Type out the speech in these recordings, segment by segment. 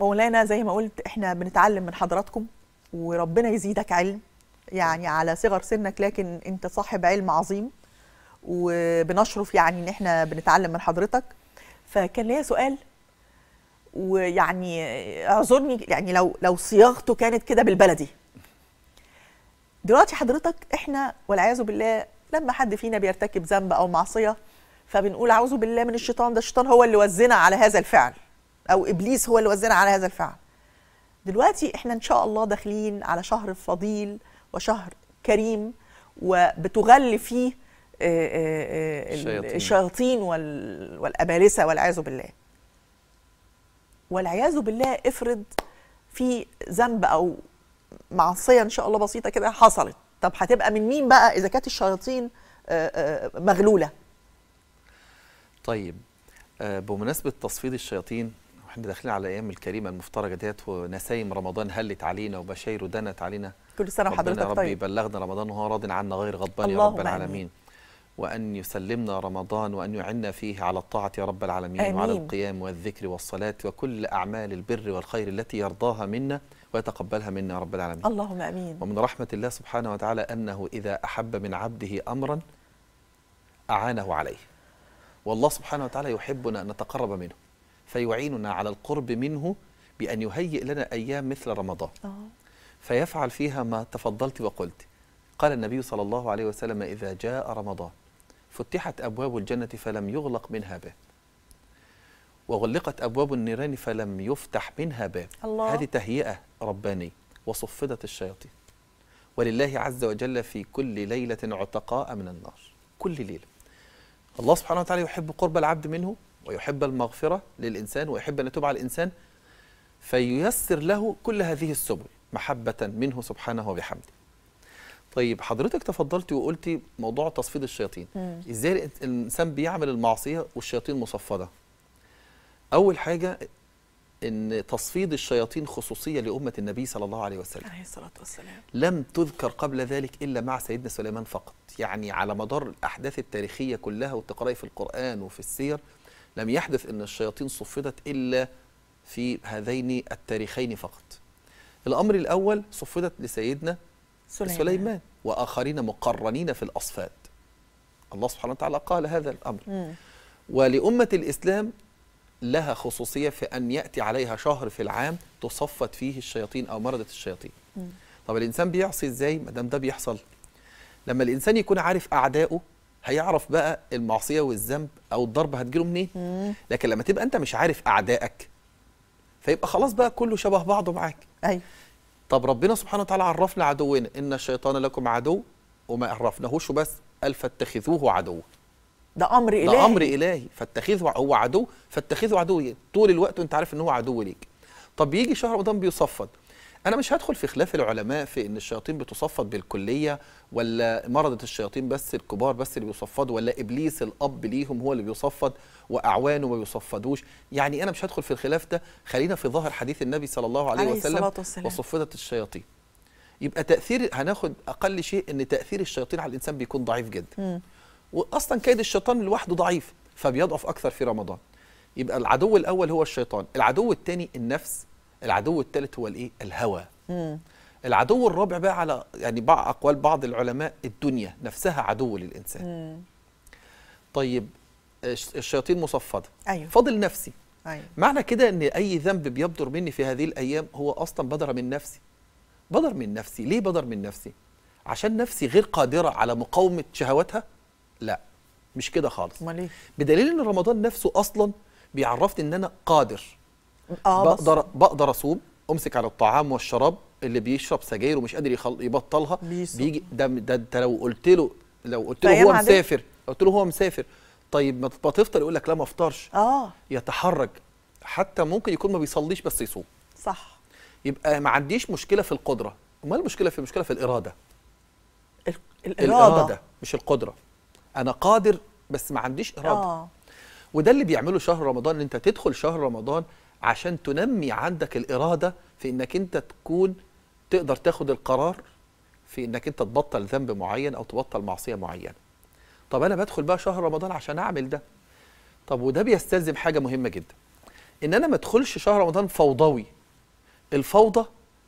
مولانا زي ما قلت احنا بنتعلم من حضراتكم، وربنا يزيدك علم يعني على صغر سنك، لكن انت صاحب علم عظيم وبنشرف يعني ان احنا بنتعلم من حضرتك. فكان ليا سؤال، ويعني اعذرني يعني لو صياغته كانت كده بالبلدي. دلوقتي حضرتك احنا والعياذ بالله لما حد فينا بيرتكب ذنب او معصيه فبنقول اعوذ بالله من الشيطان، ده الشيطان هو اللي وزنا على هذا الفعل، او ابليس هو اللي وزنا على هذا الفعل. دلوقتي احنا ان شاء الله داخلين على شهر فضيل وشهر كريم، وبتغل فيه الشياطين والابالسه والعياذ بالله. والعياذ بالله افرض في ذنب او معصيه ان شاء الله بسيطه كده حصلت، طب هتبقى من مين بقى اذا كانت الشياطين مغلوله؟ طيب بمناسبه تصفيد الشياطين، واحنا داخلين على الايام الكريمه المفترجه ديت، ونسايم رمضان هلت علينا وبشايره دنت علينا. كل سنه وحضرتك طيب. ربي بلغنا رمضان وهو راض عنا غير غضبان يا رب العالمين، وأن يسلمنا رمضان وأن يعنا فيه على الطاعة يا رب العالمين، آمين. وعلى القيام والذكر والصلاة وكل أعمال البر والخير التي يرضاها منا ويتقبلها منا يا رب العالمين، اللهم آمين. ومن رحمة الله سبحانه وتعالى أنه إذا أحب من عبده أمرا أعانه عليه، والله سبحانه وتعالى يحبنا أن نتقرب منه فيعيننا على القرب منه بأن يهيئ لنا أيام مثل رمضان فيفعل فيها ما تفضلت وقلت. قال النبي صلى الله عليه وسلم: إذا جاء رمضان فتحت أبواب الجنة فلم يغلق منها باب، وغلقت أبواب النيران فلم يفتح منها باب. الله. هذه تهيئة ربانية، وصفدت الشياطين ولله عز وجل في كل ليلة عتقاء من النار، كل ليلة. الله سبحانه وتعالى يحب قرب العبد منه، ويحب المغفرة للإنسان، ويحب أن يتوب على الإنسان، فييسر له كل هذه السبل محبة منه سبحانه وبحمده. طيب حضرتك تفضلتي وقلتي موضوع تصفيد الشياطين، ازاي الانسان بيعمل المعصيه والشياطين مصفده؟ اول حاجه ان تصفيد الشياطين خصوصيه لامه النبي صلى الله عليه وسلم عليه الصلاه والسلام، لم تذكر قبل ذلك الا مع سيدنا سليمان فقط. يعني على مدار الاحداث التاريخيه كلها وتقراي في القران وفي السير، لم يحدث ان الشياطين صفدت الا في هذين التاريخين فقط. الامر الاول صفدت لسيدنا سليمان وآخرين مقرنين في الأصفاد، الله سبحانه وتعالى قال هذا الأمر. ولأمة الإسلام لها خصوصية في أن يأتي عليها شهر في العام تصفد فيه الشياطين أو مرضة الشياطين. طب الإنسان بيعصي إزاي ما دام ده بيحصل؟ لما الإنسان يكون عارف أعدائه هيعرف بقى المعصية والذنب أو الضرب هتجيله منين. لكن لما تبقى أنت مش عارف أعدائك فيبقى خلاص بقى كله شبه بعضه معاك. أيوه. طب ربنا سبحانه وتعالى عرفنا عدونا، إن الشيطان لكم عدو، وما عرفناهوش بس قال فاتخذوه عدو. ده أمر إلهي، ده أمر إلهي، فاتخذوه هو عدو، فاتخذوه عدو طول الوقت وأنت عارف إن هو عدو ليك. طب يجي شهر رمضان بيصفد. أنا مش هدخل في خلاف العلماء في إن الشياطين بتصفد بالكلية، ولا مرضة الشياطين بس الكبار بس اللي بيصفدوا، ولا إبليس الأب ليهم هو اللي بيصفد وأعوانه ما بيصفدوش. يعني أنا مش هدخل في الخلاف ده، خلينا في ظاهر حديث النبي صلى الله عليه وسلم وصفدت الشياطين. يبقى تأثير، هناخد أقل شيء إن تأثير الشياطين على الإنسان بيكون ضعيف جدا. وأصلا كيد الشيطان لوحده ضعيف، فبيضعف أكثر في رمضان. يبقى العدو الأول هو الشيطان، العدو الثاني النفس، العدو الثالث هو الايه؟ الهوى. العدو الرابع بقى على يعني بعض اقوال بعض العلماء الدنيا نفسها عدو للانسان. طيب الشياطين مصفده. أيوه. فاضل نفسي. أيوه. معنى كده ان اي ذنب بيبدر مني في هذه الايام هو اصلا بدر من نفسي. بدر من نفسي، ليه بدر من نفسي؟ عشان نفسي غير قادره على مقاومه شهواتها؟ لا مش كده خالص. امال ايه؟ بدليل ان رمضان نفسه اصلا بيعرفني ان انا قادر. بقدر اصوم، امسك على الطعام والشراب. اللي بيشرب سجاير ومش قادر يبطلها بيجي ده انت لو قلت له هو مسافر، قلت له هو مسافر طيب ما تفطر، يقول لك لا ما افطرش. يتحرج، حتى ممكن يكون ما بيصليش بس يصوم. صح. يبقى ما عنديش مشكله في القدره. امال المشكله في الاراده. الاراده مش القدره. انا قادر بس ما عنديش اراده. وده اللي بيعمله شهر رمضان، ان انت تدخل شهر رمضان عشان تنمي عندك الإرادة في إنك أنت تكون تقدر تاخد القرار في إنك أنت تبطل ذنب معين أو تبطل معصية معينة. طب أنا بدخل بقى شهر رمضان عشان أعمل ده. طب وده بيستلزم حاجة مهمة جدا، ان انا ما ادخلش شهر رمضان فوضوي. الفوضى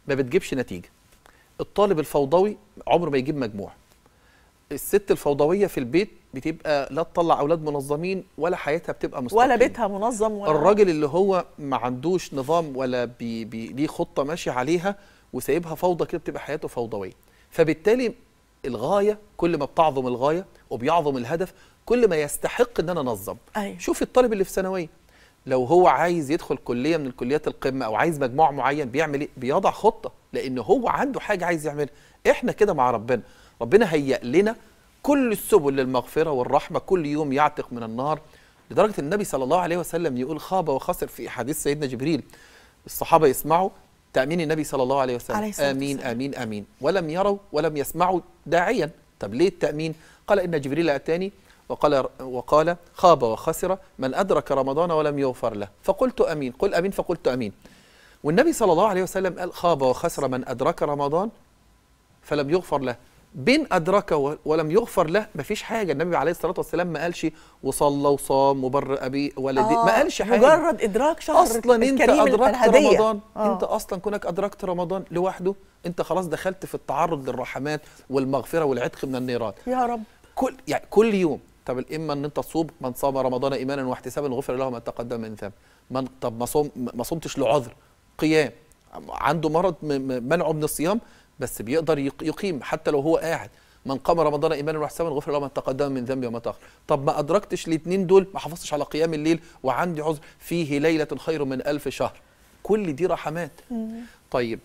ما بتجيبش نتيجه. الطالب الفوضوي عمره ما يجيب مجموع. الست الفوضويه في البيت بتبقى لا تطلع اولاد منظمين ولا حياتها بتبقى مستقيمه ولا بيتها منظم ولا الراجل اللي هو ما عندوش نظام ولا ليه خطه ماشي عليها وسايبها فوضى كده، بتبقى حياته فوضويه. فبالتالي الغايه كل ما بتعظم الغايه وبيعظم الهدف كل ما يستحق ان انا انظم. أيوة. شوف الطالب اللي في ثانويه لو هو عايز يدخل كليه من الكليات القمه او عايز مجموع معين بيعمل ايه؟ بيضع خطه لان هو عنده حاجه عايز يعملها. احنا كده مع ربنا، ربنا هيأ لنا كل السبل للمغفره والرحمه، كل يوم يعتق من النار، لدرجه النبي صلى الله عليه وسلم يقول خاب وخسر في حديث سيدنا جبريل. الصحابه يسمعوا تأمين النبي صلى الله عليه وسلم آمين آمين آمين، ولم يروا ولم يسمعوا داعيا. طب ليه التأمين؟ قال إن جبريل أتاني وقال خاب وخسر من أدرك رمضان ولم يغفر له، فقلت آمين، قل آمين فقلت آمين. والنبي صلى الله عليه وسلم قال خاب وخسر من أدرك رمضان فلم يغفر له. بين أدرك ولم يغفر له مفيش حاجة. النبي عليه الصلاة والسلام ما قالش وصلى وصام وبر أبي ولدي، ما قالش حاجة. مجرد إدراك شهر أصلا الكريم. أنت أدركت رمضان، أنت أصلا كونك أدركت رمضان لوحده أنت خلاص دخلت في التعرض للرحمات والمغفرة والعتق من النيران يا رب. كل يوم. طب إما أن أنت تصوم، من صام رمضان إيمانا واحتسابا غفر له ما تقدم من ذنبه. طب ما صمتش لعذر، قيام، عنده مرض منعه من الصيام بس بيقدر يقيم حتى لو هو قاعد. من قام رمضان ايمانا واحتسابا غفر له ما تقدم من ذنبه وما تاخر. طب ما ادركتش الاثنين دول، ما حافظتش على قيام الليل وعندي عذر، فيه ليله خير من 1000 شهر. كل دي رحمات. طيب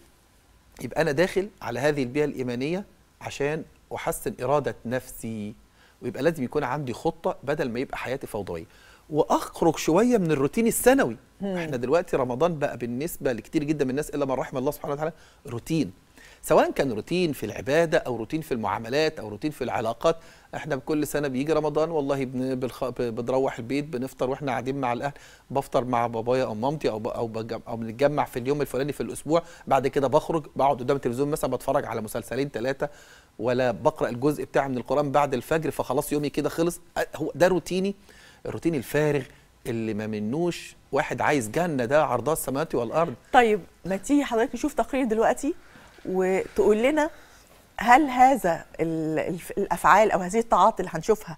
يبقى انا داخل على هذه البيئه الايمانيه عشان احسن اراده نفسي، ويبقى لازم يكون عندي خطه بدل ما يبقى حياتي فوضويه، واخرج شويه من الروتين السنوي. احنا دلوقتي رمضان بقى بالنسبه لكتير جدا من الناس الا من رحم الله سبحانه وتعالى روتين، سواء كان روتين في العبادة أو روتين في المعاملات أو روتين في العلاقات. احنا بكل سنة بيجي رمضان والله بنروح البيت بنفطر، واحنا قاعدين مع الأهل بفطر مع بابايا أو مامتي أو بنتجمع في اليوم الفلاني في الأسبوع، بعد كده بخرج بقعد قدام التلفزيون مثلا بتفرج على مسلسلين ثلاثة ولا بقرأ الجزء بتاعي من القرآن بعد الفجر، فخلاص يومي كده خلص. هو ده روتيني، الروتين الفارغ اللي ما منوش واحد عايز جنة، ده عرضها السماوات والأرض. طيب ما تيجي حضرتك نشوف تقرير دلوقتي وتقول لنا هل هذا الأفعال أو هذه الطاعات اللي هنشوفها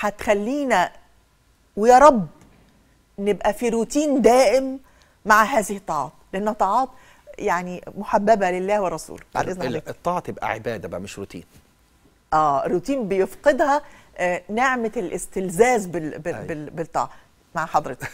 هتخلينا ويا رب نبقى في روتين دائم مع هذه الطاعات، لأنها طاعات يعني محببة لله ورسوله. بعد إذن حضرتك الطاعة تبقى عبادة بقى مش روتين. روتين بيفقدها نعمة الاستلذاذ بالطاعة. مع حضرتك.